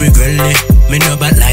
be girly. Me know about life.